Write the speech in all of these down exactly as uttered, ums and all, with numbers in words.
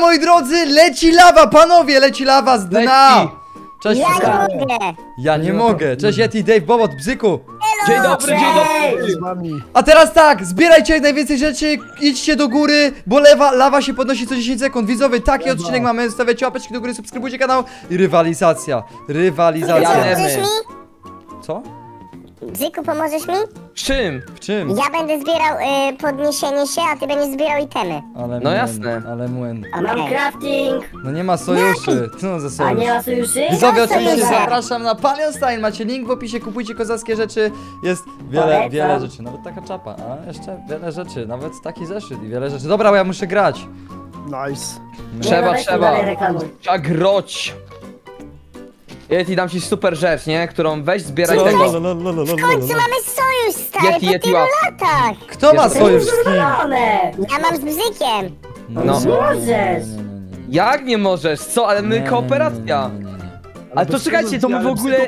moi drodzy, leci lawa, panowie, leci lawa z dna. Leci. Cześć, ja nie mogę. Ja nie mogę. Cześć, Yeti, Dave, Bobot, Bzyku. Dzień dobry, dzień dobry. A teraz tak, zbierajcie jak najwięcej rzeczy, idźcie do góry, bo lewa, lawa się podnosi co dziesięć sekund. Widzowie, taki odcinek mamy, zostawiacie łapeczki do góry, subskrybujcie kanał i rywalizacja. Rywalizacja. Pomożesz mi? Co? Bzyku, pomożesz mi? Z czym? W czym? Ja będę zbierał y, podniesienie się, a ty będziesz zbierał itemy. Ale no młyn, jasne. Ale młyn. A mam crafting. No nie ma sojuszy. Co no za sojusz? A nie ma sojuszy? Widzowie, oczywiście zapraszam na Palionstein. Macie link w opisie, kupujcie kozackie rzeczy. Jest wiele, Polecam. wiele rzeczy. Nawet taka czapa. A jeszcze wiele rzeczy. Nawet taki zeszyt i wiele rzeczy. Dobra, bo ja muszę grać. Nice. Trzeba, nie, trzeba. Trzeba groć. Yeti, dam ci super rzecz, nie? Którą weź, zbieraj Co? tego. W końcu mamy sojusz, stary, Yeti, po Yeti, tylu latach. Kto ma sojusz z kim? Ja mam z Bzykiem. No. no. Możesz. Jak nie możesz? Co? Ale my kooperacja. Ale to czekajcie, to my w ogóle...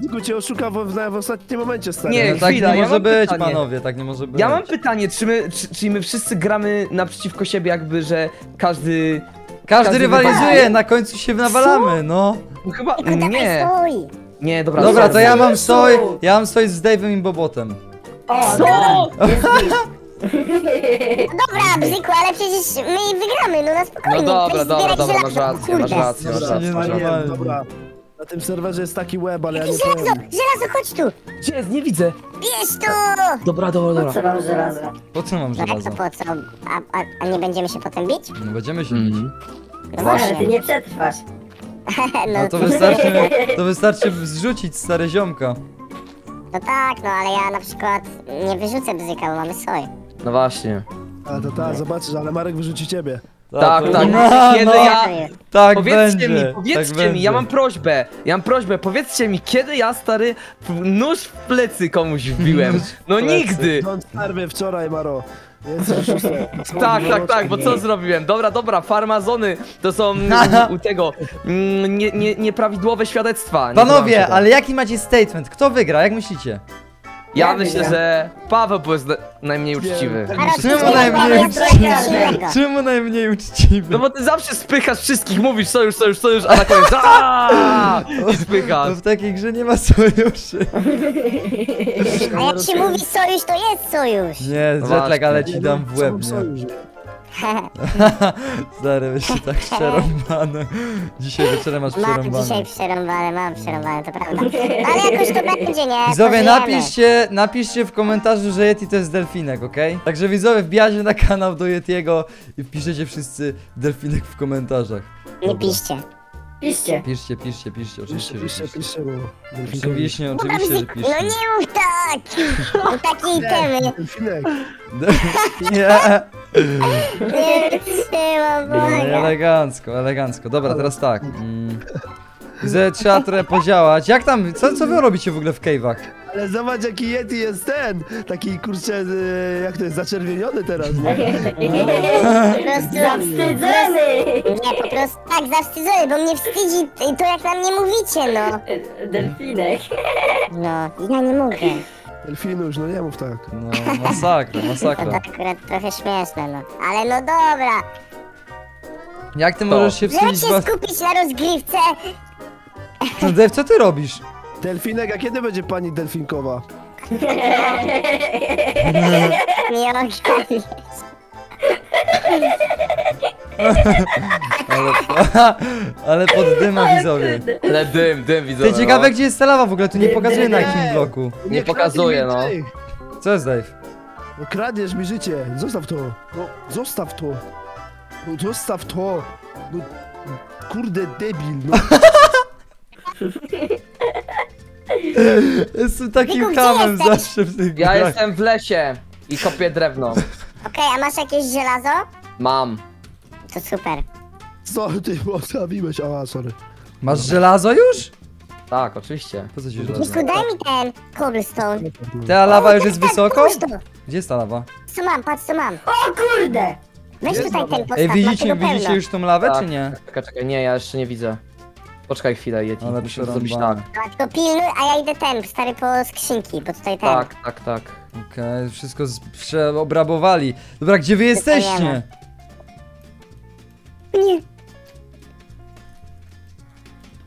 Bzyku cię oszuka w, w ostatnim momencie, stary. Nie, no, tak chwila, nie może ja być, pytanie. panowie, tak nie może być. Ja mam pytanie, czy my, czy, czy my wszyscy gramy naprzeciwko siebie jakby, że każdy... Każdy, Każdy rywalizuje, na końcu się nawalamy, no. no chyba, nie. Nie, dobra. Dobra, to ja mam soj, ja mam soj z Dave'em i Bobotem. O, co? Dobra, Bzyku, ale przecież my wygramy, no na spokojnie. No dobra, dobra, dobra, masz rację, masz rację, masz rację, masz rację. Dobra. Na tym serwerze jest taki web, ale ja nie żelazo, powiem. Żelazo, chodź tu! Gdzie jest? Nie widzę! Bierz tu! Dobra, dobra, dobra. Po co mam żelazo? Po co mam żelazo? No tak, to po co? A, a, a nie będziemy się potem bić? No będziemy się bić. Mm. No właśnie, ty nie przetrwasz. no a to wystarczy, to wystarczy zrzucić stare ziomka. No tak, no ale ja na przykład nie wyrzucę Bzyka, bo mamy soj. No właśnie. A to tak, zobaczysz, ale Marek wyrzuci ciebie. Tak, tak, tak. No, kiedy no, ja... tak powiedzcie będzie, mi, powiedzcie tak mi, będzie. ja mam prośbę, ja mam prośbę, powiedzcie mi, kiedy ja, stary, nóż w plecy komuś wbiłem. No nigdy! Starwy wczoraj, Maro. Tak, tak, tak, bo co zrobiłem? Dobra, dobra, farmazony to są u tego nie, nie, nieprawidłowe świadectwa. Nie Panowie, ale jaki macie statement? Kto wygra? Jak myślicie? Ja, ja myślę, wygra. że Paweł był najmniej uczciwy. Czemu najmniej uczciwy? Czemu najmniej uczciwy? No bo ty zawsze spychasz wszystkich, mówisz sojusz, sojusz, sojusz, a na koniec aaaaaah! I spychasz. No w takiej grze nie ma sojuszy. A jak się mówi sojusz, to jest sojusz. Nie, jetlag, ale ci dam w łeb, nie? Stary, weź się tak przerąbane. Dzisiaj wieczorem masz przerąbane. Mam dzisiaj przerąbane, mam przerąbane, to prawda. Ale jakoś to będzie, nie? Widzowie, napiszcie, napiszcie w komentarzu, że Yeti to jest delfinek, okej? Okay? Także widzowie, wbijacie na kanał do Yetiego i piszecie wszyscy delfinek w komentarzach. Nie piszcie. Piszcie. Piszcie, piszcie, piszcie, oczywiście. Piszcie, piszcie, piszcie. Oczywiście, oczywiście, że piszcie. No nie mów tak! No takie itemy. Nie. Nie wytrzymam, Boga. Elegancko, elegancko. Dobra, teraz tak. Że trzeba trochę podziałać. Jak tam, co, co wy robicie w ogóle w cave'ach? Ale zobacz jaki Yeti jest ten! Taki kurczę, jak to jest, zaczerwieniony teraz, nie? Po prostu zawstydzony! Nie, po prostu tak, zawstydzony, bo mnie wstydzi to jak nam nie mówicie, no! Delfinek. No, ja nie mówię. Delfinusz, no nie mów tak. No, masakra, masakra. To akurat trochę śmieszne, no. Ale no dobra! Jak ty to. możesz się wstydzić? Żeby się skupić na rozgrywce! No Dave, co ty robisz? Delfinek, a kiedy będzie pani delfinkowa? Nie mam koniec. Ale pod dyma widzowie. Ale dym, dym widzowie. Ty ciekawe no. gdzie jest ta lawa w ogóle, tu nie pokazuje na jakim bloku. Nie, nie pokazuje no. Co jest Dave? No kradniesz mi życie, zostaw to. No, zostaw to. No zostaw to. No, kurde debil no. Jestem takim hamem zawsze w tych grach. Ja jestem w lesie i kopię drewno. Okej, okay, a masz jakieś żelazo? Mam. To super. Co ty postawiłeś? A, sorry. Masz żelazo już? Tak, oczywiście. Po co ci żelazo? Miku, daj mi ten cobblestone. Ta lawa o, już jest tak, wysoko? Gdzie jest ta lawa? Co mam, patrz co mam. O kurde! Weź Gdzie tutaj ten podstaw, widzicie, widzicie już tą lawę, tak, czy nie? Czekaj, czekaj, nie, ja jeszcze nie widzę. Poczekaj chwilę, Yeti, ale musimy zrobić tak. To pilnuj, a ja idę ten, stary, po skrzynki, bo tutaj ten. Tak, tak, tak. Okej, okay, wszystko przeobrabowali. Dobra, gdzie wy jesteście? Nie.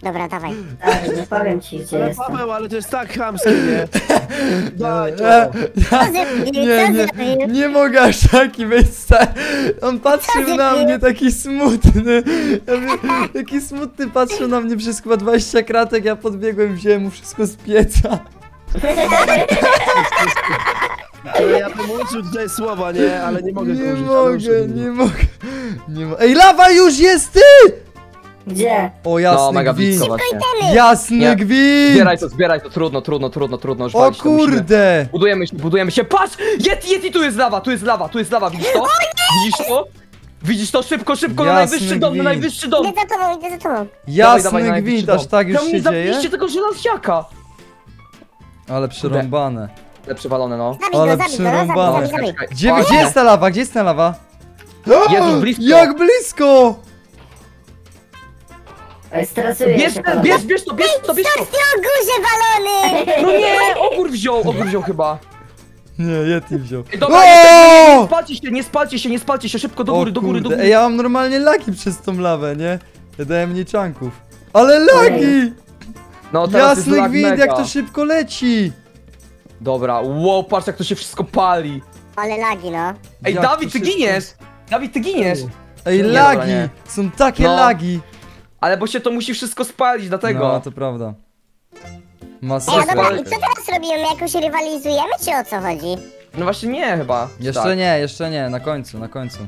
Dobra, dawaj. Dawaj, nie powiem ci, gdzie ale jestem. Paweł, ale to jest tak chamskie, nie? Daj, ja, nie, nie, nie mogę aż taki być. On patrzył na mnie taki smutny. Taki smutny patrzył na mnie przez chyba dwadzieścia kratek, ja podbiegłem, wziąłem mu wszystko z pieca. Ale ja bym uczył tutaj słowa, nie? Ale nie mogę. Nie mogę, nie mogę. Nie mogę. Ej, lawa już jest, ty! Gdzie? O, jasny no, gwint. Jasny nie. gwint. Zbieraj to, zbieraj to, trudno, trudno, trudno, trudno. Już o walić, kurde! Musimy. Budujemy się, budujemy się, patrz! Yeti, Yeti, tu jest lawa, tu jest lawa, tu jest lawa, widzisz to? Widzisz to? Widzisz to? Szybko, szybko, jasny na najwyższy gwint. dom, na najwyższy dom! Idę za tobą, idę za tobą. Jasny dawaj, dawaj, gwint, aż tak już tam się dzieje? Zapiszcie tego żelaziaka. Ale przerąbane. Ale przewalone, no. Zabij Ale go, zabij przerąbane. Go, zabij, zabij, zabij. Gdzie, gdzie jest ta lawa, gdzie jest ta lawa? Jezu, blisko. Jak blisko! Bierz, bierz, bierz to, bierz to, bierz to! Na górze balony! No nie, ogór wziął, ogór wziął chyba. Nie, Yeti wziął. Dobra, nie, nie spalcie się, nie spalcie się, nie spalcie się, szybko do góry, do góry, do góry. Ej, ja mam normalnie lagi przez tą lawę, nie? Ja daję mniej czanków. Ale lagi! No, jasny gwint, jak to szybko leci! Dobra, wow, patrz jak to się wszystko pali. Ale lagi, no. Ej, Dawid, ty giniesz! Dawid, ty giniesz! Ej, lagi! Są takie lagi! Ale bo się to musi wszystko spalić, dlatego. No, to prawda. Masakra. No dobra, i co teraz robimy? Jakoś rywalizujemy, czy o co chodzi? No właśnie nie chyba. Jeszcze tak. nie, jeszcze nie, na końcu, na końcu.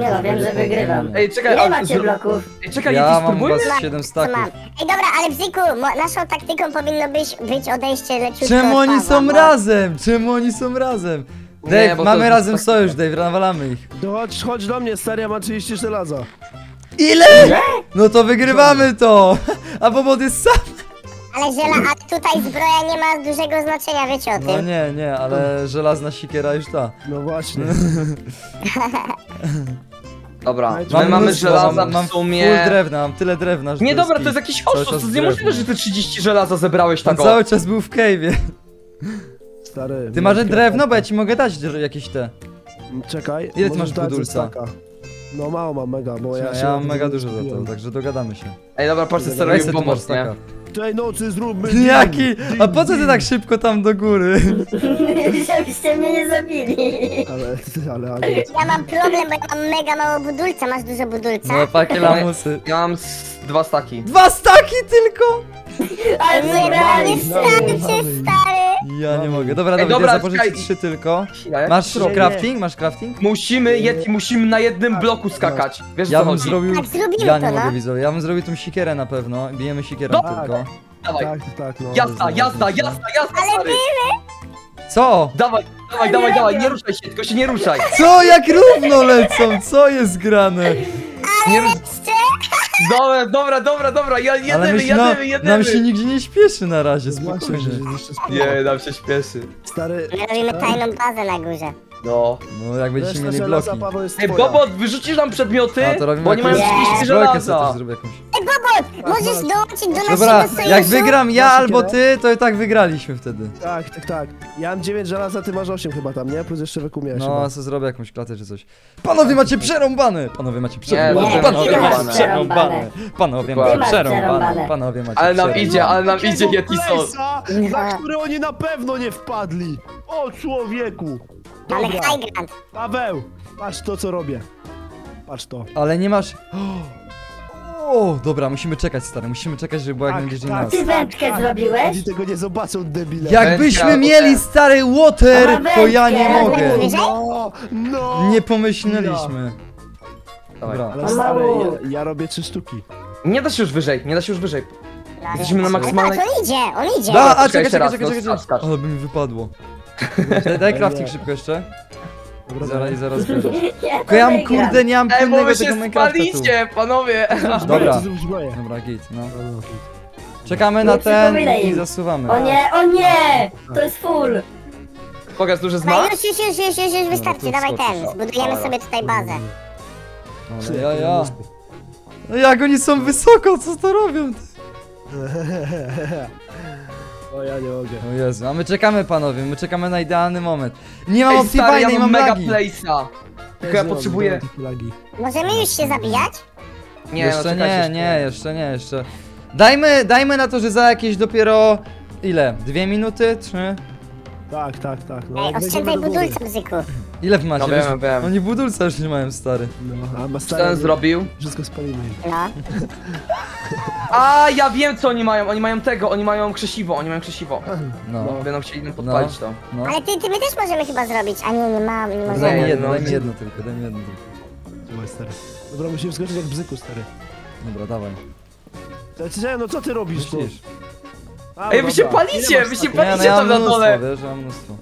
Nie no, wiem, że wygrywam. Ej, czekaj, nie macie z... bloków. Ej, czekaj, ja mam was siedem staków. Ej, dobra, ale Bzyku, naszą taktyką powinno być, być odejście leciutko. Czemu od oni są bo... razem? Czemu oni są razem? Dave, nie, mamy to... razem sojusz, Dave, nawalamy ich. No chodź, chodź do mnie, seria ma trzydzieści żelaza. Ile? No to wygrywamy to! A Bobot jest sam! Ale żela, a tutaj zbroja nie ma dużego znaczenia, wiecie o tym. No nie, nie, ale żelazna sikiera już ta. No właśnie. Dobra, my mamy żelaza w sumie. Mam full drewna, mam tyle drewna, że. Nie dobra, to jest jakiś oszust, to nie możliwe, że ty trzydzieści żelaza zebrałeś tak. On cały czas był w cave'ie. Stary. Ty masz drewno, bo ja ci mogę dać jakieś te. Czekaj. Ile ty masz budulca? No mało mam, mega, bo ja się... Ja mam mega dużo za to, także dogadamy się. Ej, dobra, patrzcie, staraj się pomóc, taka. Tej nocy zróbmy... Jaki? A po co ty tak szybko tam do góry? Żebyście mnie nie zabili. Ale, ale, ale... Ja mam problem, bo ja mam mega mało budulca, masz dużo budulca? No, takie lamusy. Ja mam dwa staki. Dwa staki tylko?! Ale nie wystarczy, stary! Ja nie mogę. Dobra, Dawid, ja zapożyczę trzy tylko. Masz crafting? Masz crafting? Musimy, Yeti, musimy na jednym bloku skakać. Wiesz co chodzi? Ja nie mogę, widzowie. Ja bym zrobił tą sikierę na pewno. Bijemy sikierą tylko. Dawaj. Jazda, jazda, jazda, jazda, stary! Co? Dawaj, dawaj, dawaj, dawaj, nie ruszaj się, tylko się nie ruszaj. Co? Jak równo lecą? Co jest grane? Nie ruszaj się. Dobra, dobra, dobra, dobra, ja jedziemy, jedziemy, jedziemy. Nam się nigdzie nie śpieszy na razie, spokojnie. Nie, nam się śpieszy. Stary... Robimy tajną bazę na górze. No. No, jak będziecie mieli bloki. Ej, Bobot, wyrzucisz nam przedmioty, bo nie mają trzydzieści żelaza. Ej, Bobot, możesz dołączyć do naszego sojuszu? Dobra, jak wygram ja albo ty, to i tak wygraliśmy wtedy. Tak, tak, tak. Ja mam dziewięć żelaza, ty masz osiem chyba tam, nie? Plus jeszcze wykumiałeś. No, co zrobię jakąś klatę czy coś. Panowie macie przerąbane! Panowie macie przerąbane! Panowie macie przerąbane! Panowie macie przerąbane! Panowie macie przerąbane! Ale nam idzie, ale nam idzie Yeti Sos, na który oni na pewno nie wpadli! O człowieku! Ale high ground. Paweł, patrz to co robię. Patrz to. Ale nie masz... O, dobra, musimy czekać, stary, musimy czekać, żeby była jak najbliżej nas. Ty wędkę zrobiłeś? Oni tego nie zobaczą, debile. Jakbyśmy mieli, stary, water, to ja nie mogę. No, no. Nie pomyśleliśmy. Dobra. Ale stary, ja, ja robię trzy sztuki. Nie da się już wyżej, nie da się już wyżej. Jesteśmy na maksymalnej... On idzie, on idzie. A, a czekaj, czekaj, czekaj, czekaj. Ale by mi wypadło. Daj crafting szybko jeszcze. Dobra, zaraz, zaraz bierzesz. Tylko ja mam kurde, nie mam pilnego tego Minecrafta tu. Ej, bo wy się spalicie, panowie! Dobra, dobra, git, no. Czekamy na ten i zasuwamy. O nie, o nie! To jest full! Pokaż duży znak. Już, już, już, już, już wystarczy, dawaj ten. Zbudujemy sobie tutaj bazę. Ale ja, ja. No jak oni są wysoko, co to robią? O, ja nie mogę. O Jezu, a my czekamy, panowie, my czekamy na idealny moment. Nie mam opcji fajnej, ja mam mega place'a. Tylko ja potrzebuję... Możemy już się zabijać? Nie, jeszcze no, nie, nie, jeszcze nie, jeszcze. Dajmy, dajmy na to, że za jakieś dopiero... Ile? Dwie minuty? Trzy? Tak, tak, tak. No, oszczędzaj budulca, Bzyku. Ile macie? No wiem, wiem. Oni budulca już nie mają, stary. No, a ma stary, co on zrobił? Wszystko spalimy. No. A ja wiem, co oni mają. Oni mają tego, oni mają krzesiwo, oni mają krzesiwo. No. No będą chcieli nam podpalić no. to. No. Ale ty, ty my też możemy chyba zrobić, a nie, nie mamy, nie możemy. Daj mi jedno, daj mi jedno tylko, daj mi jedno tylko. Słuchaj, stary. Dobra, musimy skoczyć jak Bzyku, stary. Dobra, dawaj. Znaczy, no co ty robisz tu? A, ej, wy się palicie, wy się palicie nie, no, tam ja na dole! Wiesz, ja mam mnóstwo.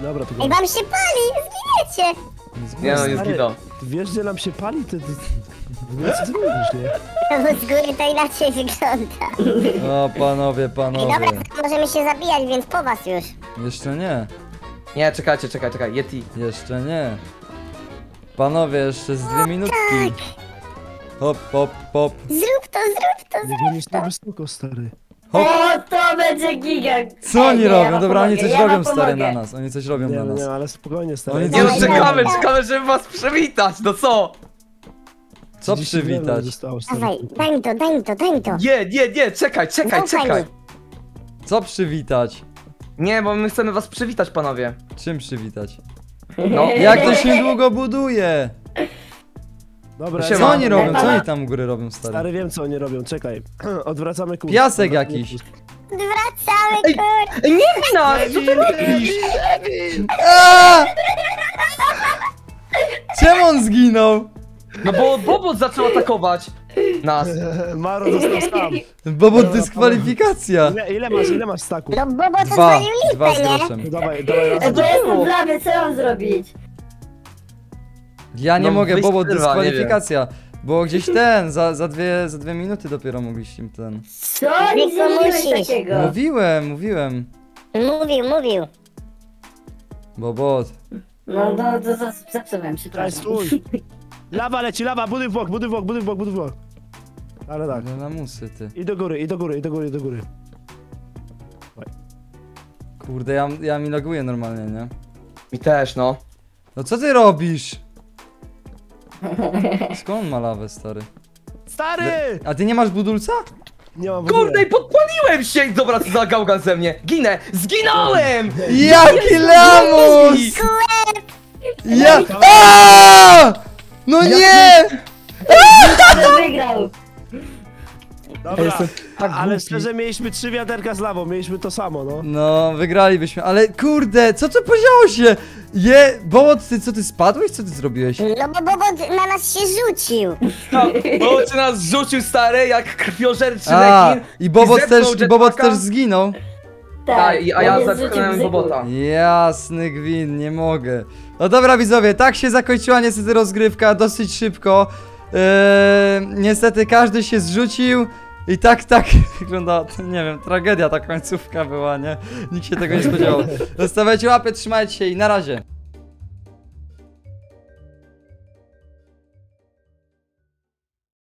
Dobra, to ej, wam się pali, zginiecie! Nie no, nie zginął. Ty wiesz, gdzie nam się pali, ty... ty, ty co ty robisz, nie? No, z góry to inaczej wygląda. O, panowie, panowie. Ej, dobra, możemy się zabijać, więc po was już. Jeszcze nie. Nie, czekajcie, czekaj, czekaj, Yeti. Jeszcze nie. Panowie, jeszcze z dwie o, minutki. Tak. Hop, hop, hop. Zrób to, zrób to, zrób to. Nie wiem, sztuką, stary. Hop. O, to będzie gigant! Co oni robią? Ja Dobra, oni coś ja robią stary na nas, oni coś robią nie, na nas. Nie, ale spokojnie stary. Nie, no czekamy, czekamy, żeby was przywitać, no co? Co przywitać? Dawaj, daj mi to, daj mi to, daj mi to. Nie, nie, nie, czekaj, czekaj, no, czekaj. Fajnie. Co przywitać? Nie, bo my chcemy was przywitać, panowie. Czym przywitać? No. Jak to się długo buduje? Dobra, co ja oni robią? Co oni tam u góry robią, stary? Stary, wiem co oni robią, czekaj. Odwracamy kurs. Piasek jakiś. Odwracamy kurs. Ej, nie no, co ty robisz? Czemu on zginął? No bo Bobot zaczął atakować nas. Maro został sam. Bobot dyskwalifikacja. Ile, ile masz, ile masz staków? No Bobot odwalił lipę, nie? Dawaj, dawaj. To jestem blady, co mam zrobić? Ja nie no, mogę, Bobot, dyskwalifikacja, bo gdzieś ten, za, za, dwie, za dwie minuty dopiero mogliście im ten... Co? Nic nie mówiłeś takiego! Mówiłem, mówiłem. Mówił, mówił. Bobot. No, no, to zepsułem, przepraszam. Lawa leci, lawa, buduj w bok, buduj w bok, buduj w bok, buduj w bok. Ale tak. No na musy, ty. I do góry, i do góry, i do góry, i do góry. Kurde, ja, ja mi laguję normalnie, nie? Mi też, no. No co ty robisz? Skąd on ma lawę, stary? Stary! A ty nie masz budulca? Nie mam budulca. Kurde, podpaliłem się! Dobra, co za gałgan ze mnie! Ginę! Zginąłem! Jaki lamus! Ja... Aaaa! No nie! Wygrał! Dobra, tak ale szczerze mieliśmy trzy wiaderka z lawą, mieliśmy to samo, no. No, wygralibyśmy, ale kurde, co to podziało się? Je, Bobot, ty co ty spadłeś? Co ty zrobiłeś? No bo Bobot na nas się rzucił. No, Bobot się nas rzucił, stary, jak krwiożerczy rekin. I Bobot, i też, i Bobot też zginął. Tak, a ja zatknąłem Bobota. Jasny gwin, nie mogę. No dobra widzowie, tak się zakończyła niestety rozgrywka, dosyć szybko. Eee, niestety każdy się zrzucił. I tak, tak wygląda, nie wiem, tragedia ta końcówka była, nie? Nikt się tego nie spodziewał. Zostawiajcie łapy, trzymajcie się i na razie.